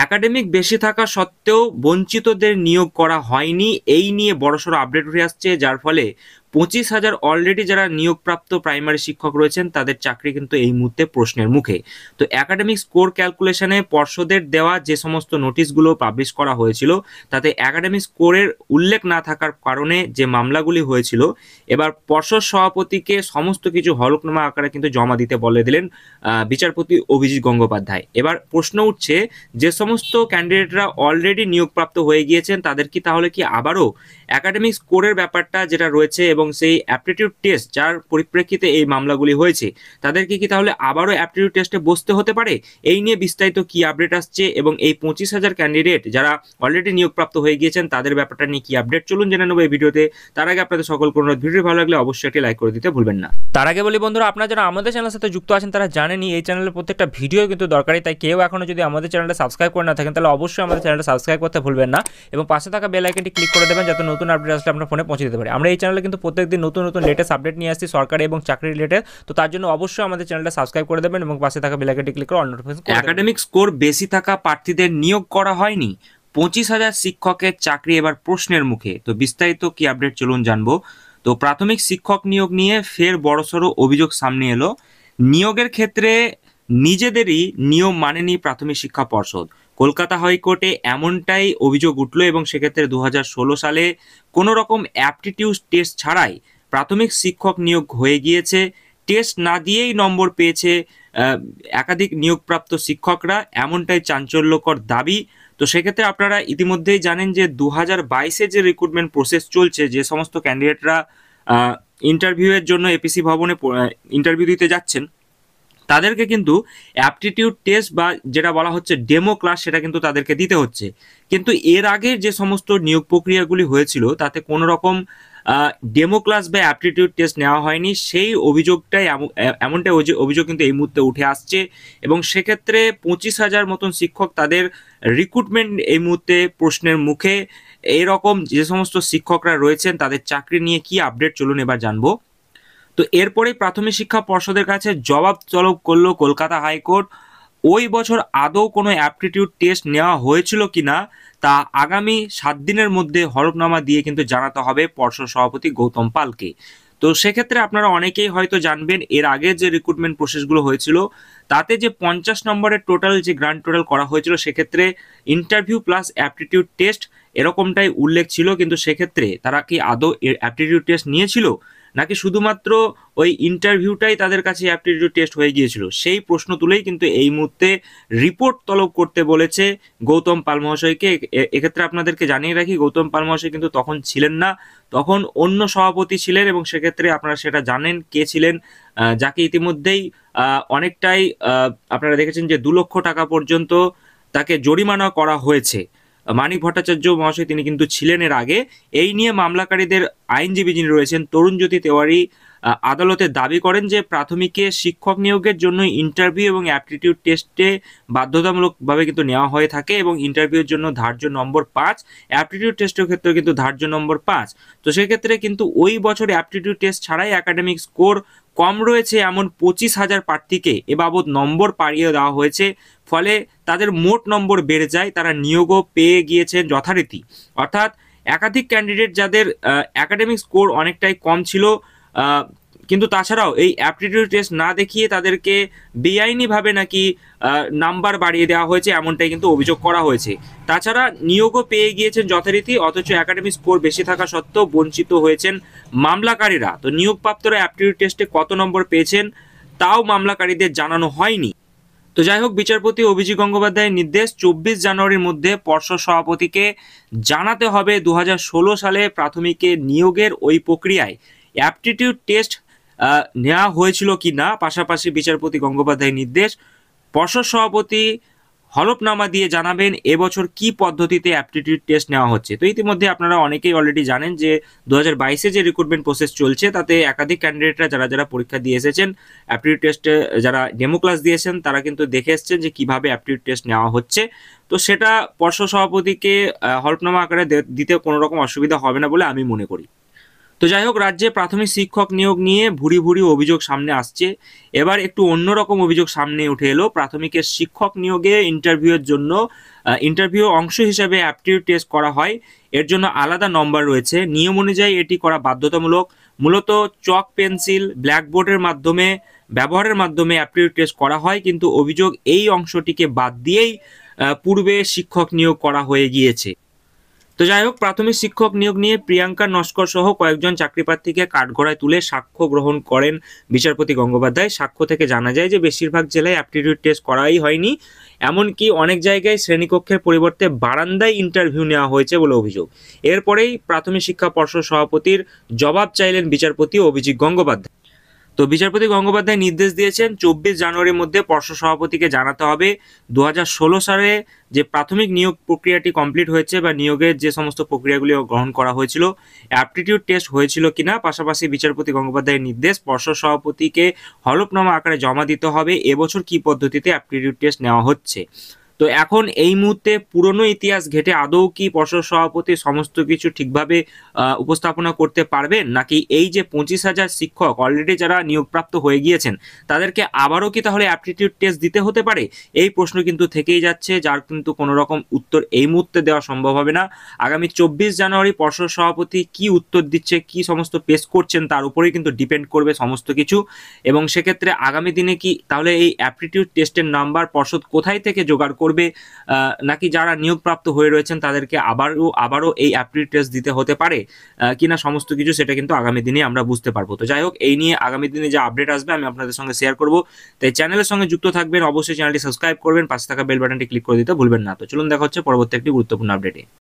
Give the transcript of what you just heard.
Academic बेशी थाका सत्त्वेও वंचितদের নিয়োগ করা হয়নি এই নিয়ে বড়সড় আপডেট উঠে আসছে যার ফলে 25,000 অলরেডি যারা নিয়োগপ্রাপ্ত প্রাইমারি শিক্ষক রয়েছেন তাদের চাকরি কিন্তু এই মুহূর্তে প্রশ্নের মুখে। তো একাডেমিক স্কোর ক্যালকুলেশনে পর্ষদের দেওয়া যে সমস্ত নোটিশগুলো পাবলিশ করা হয়েছিল তাতে একাডেমিক স্কোরের উল্লেখ না থাকার কারণে যে মামলাগুলি হয়েছিল এবার পর্ষদ সভাপতিকে সমস্ত কিছু হলফনামা আকারে কিন্তু জমা দিতে বলে দিলেন বিচারপতি অভিজিৎ গঙ্গোপাধ্যায়। এবার প্রশ্ন উঠছে যে সমস্ত ক্যান্ডিডেটরা অলরেডি নিয়োগপ্রাপ্ত হয়ে গিয়েছেন তাদের কি তাহলে কি আবারও একাডেমিক স্কোরের ব্যাপারটা যেটা রয়েছে এবং সেই অ্যাপটিটিউড টেস্ট যার পরিপ্রেক্ষিতে এই মামলাগুলি হয়েছে তাদেরকে কি তাহলে আবারও অ্যাপটিটিউড টেস্টে বসতে হতে পারে এই নিয়ে বিস্তারিত কি আপডেট আসছে এবং এই 25,000 ক্যান্ডিডেট যারা অলরেডি নিয়োগপ্রাপ্ত হয়ে গিয়েছেন তাদের ব্যাপারটা নিয়ে কি আপডেট চলুন জেনে নেব এই ভিডিওতে। তার আগে আপনাদের সকল কোনো ভিডিও ভালো লাগলে অবশ্যই একটি লাইক করে দিতে ভুলবেন না। তার আগে বলি বন্ধুরা আপনারা যারা আমাদের চ্যানেলের সাথে যুক্ত আছেন তারা জানেনই এই চ্যানেলের প্রত্যেকটা ভিডিও কিন্তু দরকারি, তাই কেউ এখনো যদি আমাদের চ্যানেলটা সাবস্ক্রাইব করে না থাকেন তাহলে অবশ্যই আমাদের চ্যানেলটা সাবস্ক্রাইব করতে ভুলবেন না এবং পাশে থাকা বেল আইকনটি ক্লিক করে দেবেন যাতে নতুন আপডেট আসলে আপনার ফোনে পৌঁছে দিতে পারে। আমরা এই চ্যানেলে কিন্তু প্রত্যেকদিন নতুন নতুন লেটেস্ট আপডেট নিয়ে আসছি সরকারি এবং চাকরি রিলেটেড, তো তার জন্য অবশ্যই আমাদের চ্যানেলটা সাবস্ক্রাইব করে দেবেন এবং পাশে থাকা বেল আইকনটি ক্লিক করে অল নোটিফিকেশন। একাডেমিক স্কোর বেশি থাকা প্রার্থীদের নিয়োগ করা হয়নি, 25,000 শিক্ষকের চাকরি এবার প্রশ্নের মুখে। তো বিস্তারিত কি আপডেট চলুন জানবো। তো প্রাথমিক শিক্ষক নিয়োগ নিয়ে ফের বড়সড় অভিযোগ সামনে এলো। নিয়োগের ক্ষেত্রে নিজেদেরই নিয়ম মানেনি প্রাথমিক শিক্ষা পর্ষদ। কলকাতা হাইকোর্টে এমনটাই অভিযোগ উঠল এবং সেক্ষেত্রে 2016 সালে কোনো রকম অ্যাপটিটিউড টেস্ট ছাড়াই প্রাথমিক শিক্ষক নিয়োগ হয়ে গিয়েছে। টেস্ট না দিয়েই নম্বর পেয়েছে একাধিক নিয়োগপ্রাপ্ত শিক্ষকরা, এমনটাই চাঞ্চল্যকর দাবি। তো সেক্ষেত্রে আপনারা ইতিমধ্যেই জানেন যে 2022-এ যে রিক্রুটমেন্ট প্রসেস চলছে যে সমস্ত ক্যান্ডিডেটরা ইন্টারভিউয়ের জন্য এপিসি ভবনে ইন্টারভিউ দিতে যাচ্ছেন তাদেরকে কিন্তু অ্যাপটিটিউড টেস্ট বা যেটা বলা হচ্ছে ডেমো ক্লাস সেটা কিন্তু তাদেরকে দিতে হচ্ছে। কিন্তু এর আগে যে সমস্ত নিয়োগ প্রক্রিয়াগুলি হয়েছিল তাতে কোনো রকম ডেমো ক্লাস বা অ্যাপটিটিউড টেস্ট নেওয়া হয়নি, সেই অভিযোগটাই এমনটাই অভিযোগ কিন্তু এই মুহূর্তে উঠে আসছে এবং সেক্ষেত্রে 25,000 মতন শিক্ষক তাদের রিক্রুটমেন্ট এই মুহূর্তে প্রশ্নের মুখে। এরকম যে সমস্ত শিক্ষকরা রয়েছেন তাদের চাকরি নিয়ে কি আপডেট চলুন এবার জানবো। তো এরপরেই প্রাথমিক শিক্ষা পর্ষদের কাছে জবাব তলব করলো কলকাতা হাইকোর্ট। ওই বছর আদৌ কোনো অ্যাপটিটিউড টেস্ট নেওয়া হয়েছিল কিনা তা আগামী 7 দিনের মধ্যে হলফনামা দিয়ে কিন্তু জানাতে হবে পর্ষদ সভাপতি গৌতম পালকে। তো সেক্ষেত্রে আপনারা অনেকেই হয়তো জানবেন এর আগে যে রিক্রুটমেন্ট প্রসেসগুলো হয়েছিল তাতে যে 50 নম্বরের টোটাল যে গ্র্যান্ড টোটাল করা হয়েছিল সেক্ষেত্রে ইন্টারভিউ প্লাস অ্যাপটিটিউড টেস্ট এরকমটাই উল্লেখ ছিল। কিন্তু সেক্ষেত্রে তারা কি আদৌ অ্যাপটিটিউড টেস্ট নিয়েছিল নাকি শুধুমাত্র ওই ইন্টারভিউটাই তাদের কাছে অ্যাপটিটিউড টেস্ট হয়ে গিয়েছিল সেই প্রশ্ন তুলেই কিন্তু এই মুহূর্তে রিপোর্ট তলব করতে বলেছে গৌতম পাল মহাশয়কে। এক্ষেত্রে আপনাদেরকে জানিয়ে রাখি গৌতম পাল মহাশয় কিন্তু তখন ছিলেন না, তখন অন্য সভাপতি ছিলেন এবং সেক্ষেত্রে আপনারা সেটা জানেন কে ছিলেন, যাকে ইতিমধ্যেই অনেকটাই আপনারা দেখেছেন যে 2 লক্ষ টাকা পর্যন্ত তাকে জরিমানা করা হয়েছে। মানিক ভট্টাচার্য মহাশয় তিনি কিন্তু ছিলেন এর আগে। এই নিয়ে মামলাকারীদের আইনজীবী যিনি রয়েছেন তরুণজ্যোতি তেওয়ারি আদালতে দাবি করেন যে প্রাথমিকে শিক্ষক নিয়োগের জন্য ইন্টারভিউ এবং অ্যাপটিটিউড টেস্টে বাধ্যতামূলকভাবে কিন্তু নেওয়া হয়ে থাকে এবং ইন্টারভিউর জন্য ধার্য নম্বর 5, অ্যাপটিটিউড টেস্টের ক্ষেত্রে কিন্তু ধার্য নম্বর 5। তো সেক্ষেত্রে কিন্তু ওই বছর অ্যাপটিটিউড টেস্ট ছাড়াই একাডেমিক স্কোর কম রয়েছে এমন 25,000 প্রার্থীকে এবাবদ নম্বর পাড়িয়ে দেওয়া হয়েছে, ফলে তাদের মোট নম্বর বেড়ে যায়, তারা নিয়োগও পেয়ে গিয়েছেন যথারীতি। অর্থাৎ একাধিক ক্যান্ডিডেট যাদের একাডেমিক স্কোর অনেকটাই কম ছিল কিন্তু তাছাড়াও এই অ্যাপটিটিউড টেস্ট না দেখিয়ে তাদেরকে বেআইনিভাবে নাকি নাম্বার বাড়িয়ে দেওয়া হয়েছে এমনটাই কিন্তু অভিযোগ করা হয়েছে। তাছাড়া নিয়োগও পেয়ে গিয়েছেন যথারীতি, অথচ একাডেমিক স্কোর বেশি থাকা সত্ত্বেও বঞ্চিত হয়েছেন মামলাকারীরা। তো নিয়োগপ্রাপ্তরা অ্যাপটিটিউড টেস্টে কত নম্বর পেয়েছেন তাও মামলাকারীদের জানানো হয়নি। তো যাই হোক বিচারপতি অভিজিৎ গঙ্গোপাধ্যায়ের নির্দেশ 24 জানুয়ারির মধ্যে পর্ষদ সভাপতিকে জানাতে হবে 2016 সালে প্রাথমিকে নিয়োগের ওই প্রক্রিয়ায় অ্যাপটিটিউড টেস্ট নেওয়া হয়েছিল কি না। পাশাপাশি বিচারপতি গঙ্গোপাধ্যায়ের নির্দেশ পর্ষদ সভাপতি হলফনামা দিয়ে জানাবেন এবছর কি পদ্ধতিতে অ্যাপটিটিউড টেস্ট নেওয়া হচ্ছে। তো ইতিমধ্যে আপনারা অনেকেই অলরেডি জানেন যে 2022-এ যে রিক্রুটমেন্ট প্রসেস চলছে তাতে একাধিক ক্যান্ডিডেটরা যারা যারা পরীক্ষা দিয়ে এসেছেন অ্যাপটিটিউড টেস্টে যারা ডেমো ক্লাস দিয়েছেন তারা কিন্তু দেখে এসেছেন যে কীভাবে অ্যাপটিটিউড টেস্ট নেওয়া হচ্ছে। তো সেটা পর্ষদ সভাপতিকে হলফনামা আকারে দিতে কোনো রকম অসুবিধা হবে না বলে আমি মনে করি। तो যাই হোক রাজ্যে প্রাথমিক শিক্ষক নিয়োগ নিয়ে ভুরি ভুরি অভিযোগ সামনে আসছে। এবার একটু অন্যরকম অভিযোগ সামনে উঠে এলো। প্রাথমিকের শিক্ষক নিয়োগে ইন্টারভিউয়ের জন্য ইন্টারভিউ অংশ হিসেবে অ্যাপটিটিউড টেস্ট করা হয়, এর জন্য আলাদা নম্বর রয়েছে। নিয়ম অনুযায়ী এটি করা বাধ্যতামূলক। মূলত চক পেন্সিল ব্ল্যাকবোর্ডের মাধ্যমে ব্যবহারের মাধ্যমে অ্যাপটিটিউড টেস্ট করা হয়, কিন্তু অভিযোগ এই অংশটিকে বাদ দিয়েই পূর্বে শিক্ষক নিয়োগ করা হয়ে গিয়েছে। তো যাই হোক প্রাথমিক শিক্ষক নিয়োগ নিয়ে প্রিয়াঙ্কা নস্কর সহ কয়েকজন চাকরিপ্রার্থীকে কাঠগড়ায় তুলে সাক্ষ্য গ্রহণ করেন বিচারপতি গঙ্গোপাধ্যায়। সাক্ষ্য থেকে জানা যায় যে বেশিরভাগ জেলায় অ্যাপটিটিউড টেস্ট করাই হয়নি, এমনকি অনেক জায়গায় শ্রেণীকক্ষের পরিবর্তে বারান্দায় ইন্টারভিউ নেওয়া হয়েছে বলে অভিযোগ। এরপরেই প্রাথমিক শিক্ষা পর্ষদ সভাপতির জবাব চাইলেন বিচারপতি অভিজিৎ গঙ্গোপাধ্যায়। তো বিচারপতি গঙ্গোপাধ্যায় নির্দেশ দিয়েছেন 24 জানুয়ারির মধ্যে পর্ষদ সভাপতিকে জানাতে হবে 2016 সালে যে প্রাথমিক নিয়োগ প্রক্রিয়াটি কমপ্লিট হয়েছে বা নিয়োগের যে সমস্ত প্রক্রিয়াগুলি গ্রহণ করা হয়েছিল, অ্যাপটিটিউড টেস্ট হয়েছিল কিনা। পাশাপাশি বিচারপতি গঙ্গোপাধ্যায়ের নির্দেশ পর্ষদ সভাপতিকে হলফনামা আকারে জমা দিতে হবে এবছর কি পদ্ধতিতে অ্যাপটিটিউড টেস্ট নেওয়া হচ্ছে। তো এখন এই মুহূর্তে পুরনো ইতিহাস ঘেটে আদৌ কি পর্ষদ সভাপতি সমস্ত কিছু ঠিকভাবে উপস্থাপনা করতে পারবেন, নাকি এই যে 25,000 শিক্ষক অলরেডি যারা নিয়োগপ্রাপ্ত হয়ে গিয়েছেন তাদেরকে আবারও কি তাহলে অ্যাপটিটিউড টেস্ট দিতে হতে পারে, এই প্রশ্ন কিন্তু থেকেই যাচ্ছে, যার কিন্তু কোনো রকম উত্তর এই মুহূর্তে দেওয়া সম্ভব হবে না। আগামী 24 জানুয়ারি পর্ষদ সভাপতি কি উত্তর দিচ্ছে, কি সমস্ত পেশ করছেন, তার উপরেই কিন্তু ডিপেন্ড করবে সমস্ত কিছু। এবং সেক্ষেত্রে আগামী দিনে কি তাহলে এই অ্যাপটিটিউড টেস্টের নাম্বার পর্ষদ কোথায় থেকে জোগাড় করবে, নাকি যারা নিয়োগপ্রাপ্ত হয়ে রয়েছেন তাদেরকে আবারও এই অ্যাপটিটিউড টেস্ট দিতে হতে পারে কিনা, সমস্ত কিছু সেটা কিন্তু আগামী দিনে আমরা বুঝতে পারবো। তো যাই হোক এই নিয়ে আগামী দিনে যে আপডেট আসবে আমি আপনাদের সঙ্গে শেয়ার করব। তাই চ্যানেলের সঙ্গে যুক্ত থাকবেন, অবশ্যই চ্যানেলটি সাবস্ক্রাইব করবেন, পাশে থাকা বেল বাটনটি ক্লিক করে দিতে ভুলবেন না। তো চলুন দেখা হচ্ছে পরবর্তী একটি গুরুত্বপূর্ণ আপডেটে।